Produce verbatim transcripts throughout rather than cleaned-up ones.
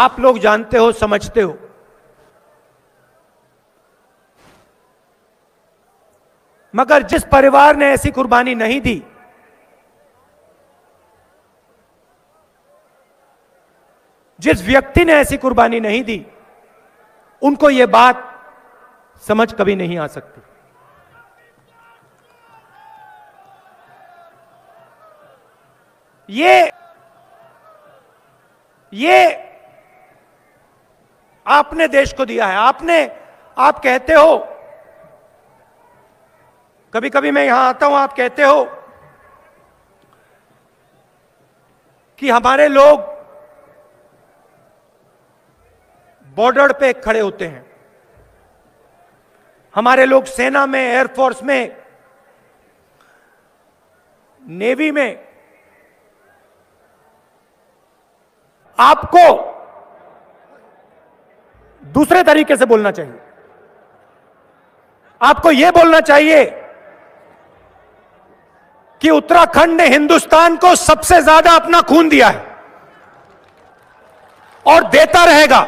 आप लोग जानते हो, समझते हो। मगर जिस परिवार ने ऐसी कुर्बानी नहीं दी, जिस व्यक्ति ने ऐसी कुर्बानी नहीं दी, उनको यह बात समझ कभी नहीं आ सकती। ये ये आपने देश को दिया है, आपने, आप कहते हो, कभी कभी मैं यहां आता हूं, आप कहते हो कि हमारे लोग बॉर्डर पे खड़े होते हैं, हमारे लोग सेना में, एयरफोर्स में, नेवी में। आपको दूसरे तरीके से बोलना चाहिए। आपको यह बोलना चाहिए कि उत्तराखंड ने हिंदुस्तान को सबसे ज्यादा अपना खून दिया है और देता रहेगा।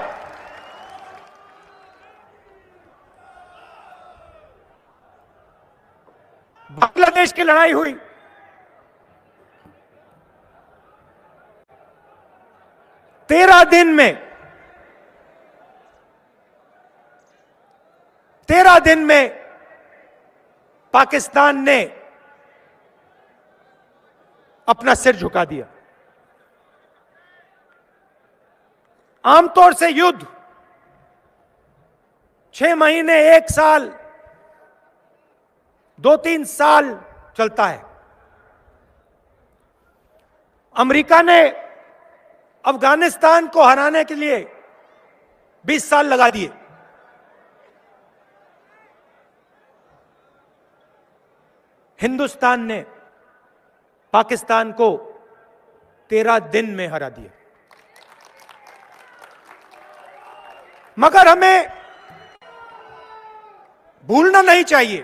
बांग्लादेश की लड़ाई हुई, तेरह दिन में तेरह दिन में पाकिस्तान ने अपना सिर झुका दिया। आमतौर से युद्ध छह महीने, एक साल, दो तीन साल चलता है। अमेरिका ने अफगानिस्तान को हराने के लिए बीस साल लगा दिए। हिंदुस्तान ने पाकिस्तान को तेरह दिन में हरा दिया। मगर हमें भूलना नहीं चाहिए,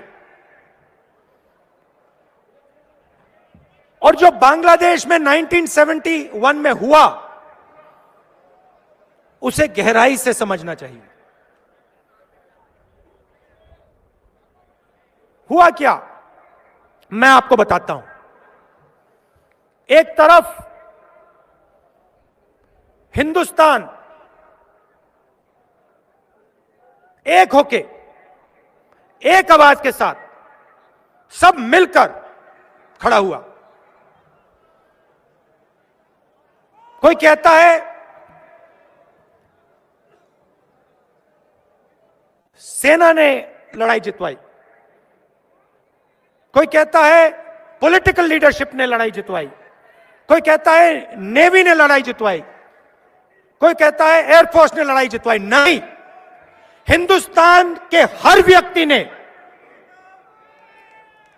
और जो बांग्लादेश में उन्नीस सौ इकहत्तर में हुआ, उसे गहराई से समझना चाहिए। हुआ क्या, मैं आपको बताता हूं। एक तरफ हिंदुस्तान एक होके, एक आवाज के साथ सब मिलकर खड़ा हुआ। कोई कहता है सेना ने लड़ाई जितवाई, कोई कहता है पॉलिटिकल लीडरशिप ने लड़ाई जितवाई, कोई कहता है नेवी ने लड़ाई जितवाई, कोई कहता है एयरफोर्स ने लड़ाई जितवाई। नहीं, हिंदुस्तान के हर व्यक्ति ने,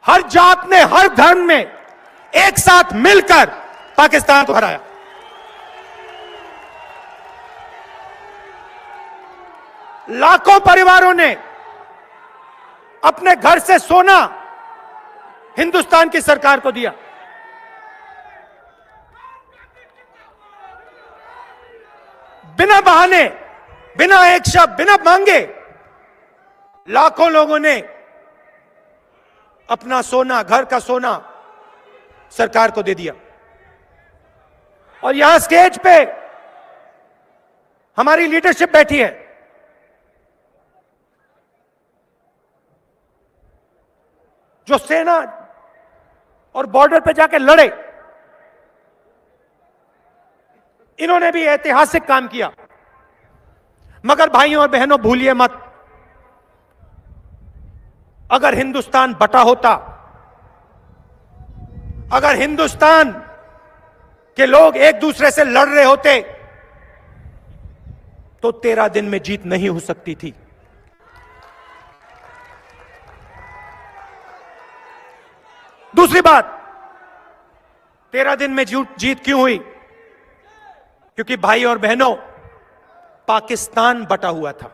हर जात ने, हर धर्म में एक साथ मिलकर पाकिस्तान को हराया। लाखों परिवारों ने अपने घर से सोना हिंदुस्तान की सरकार को दिया। बिना बहाने, बिना एक शब्द, बिना मांगे लाखों लोगों ने अपना सोना, घर का सोना सरकार को दे दिया। और यहां स्टेज पे हमारी लीडरशिप बैठी है, जो सेना और बॉर्डर पे जाके लड़े। इन्होंने भी ऐतिहासिक काम किया। मगर भाइयों और बहनों, भूलिए मत, अगर हिंदुस्तान बटा होता, अगर हिंदुस्तान के लोग एक दूसरे से लड़ रहे होते, तो तेरह दिन में जीत नहीं हो सकती थी। दूसरी बात, तेरह दिन में जीत क्यों हुई? क्योंकि भाई और बहनों, पाकिस्तान बटा हुआ था,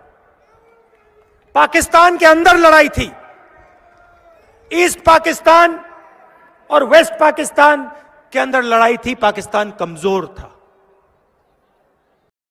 पाकिस्तान के अंदर लड़ाई थी। ईस्ट पाकिस्तान और वेस्ट पाकिस्तान के अंदर लड़ाई थी। पाकिस्तान कमजोर था।